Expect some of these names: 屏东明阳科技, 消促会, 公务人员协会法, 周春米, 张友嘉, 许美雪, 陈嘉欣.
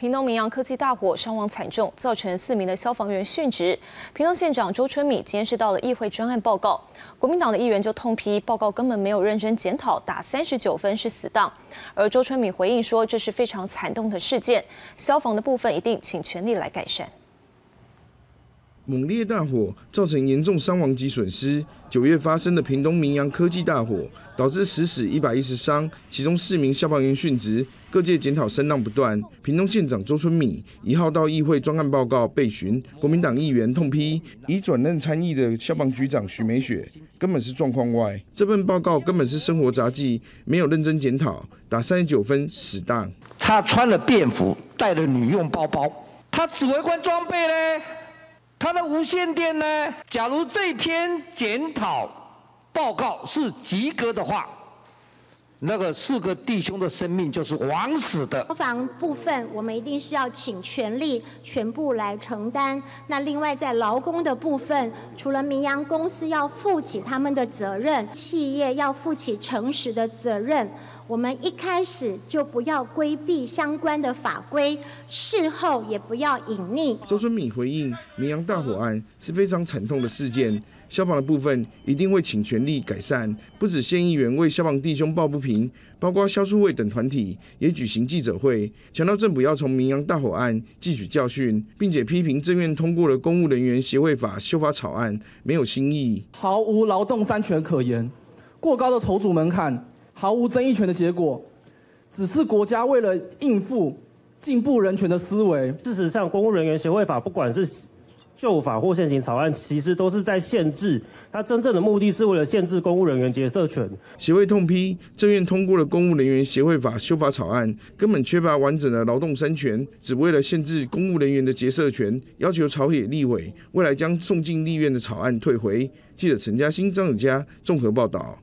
屏东明阳科技大火伤亡惨重，造成4名的消防员殉职。屏东县长周春米监视到了议会专案报告，国民党的议员就痛批报告根本没有认真检讨，打39分是死当。而周春米回应说，这是非常惨痛的事件，消防的部分一定请全力来改善。 猛烈大火造成严重伤亡及损失。9月发生的屏东明阳科技大火，导致10死110伤，其中4名消防员殉职。各界检讨声浪不断。屏东县长周春米1号到议会专案报告被询，国民党议员痛批已转任参议的消防局长许美雪根本是状况外，这份报告根本是生活杂技，没有认真检讨，打39分死当。他穿了便服，带了女用包包，他指挥官装备呢？ 它的无线电呢？假如这篇检讨报告是及格的话，那个4个弟兄的生命就是枉死的。消防部分我们一定是要请全力全部来承担。那另外在劳工的部分，除了明阳公司要负起他们的责任，企业要负起诚实的责任。 我们一开始就不要规避相关的法规，事后也不要隐匿。周春米回应：明阳大火案是非常惨痛的事件，消防的部分一定会请全力改善。不止县议员为消防弟兄抱不平，包括消促会等团体也举行记者会，强调政府要从明阳大火案汲取教训，并且批评政院通过了《公务人员协会法》修法草案没有新意，毫无劳动三权可言，过高的筹组门槛。 毫无争议权的结果，只是国家为了应付进步人权的思维。事实上，《公务人员协会法》不管是旧法或现行草案，其实都是在限制。它真正的目的是为了限制公务人员角色权。协会痛批政院通过了《公务人员协会法》修法草案，根本缺乏完整的劳动三权，只为了限制公务人员的角色权，要求朝野立委未来将送进立院的草案退回。记者陈嘉欣、张友嘉综合报道。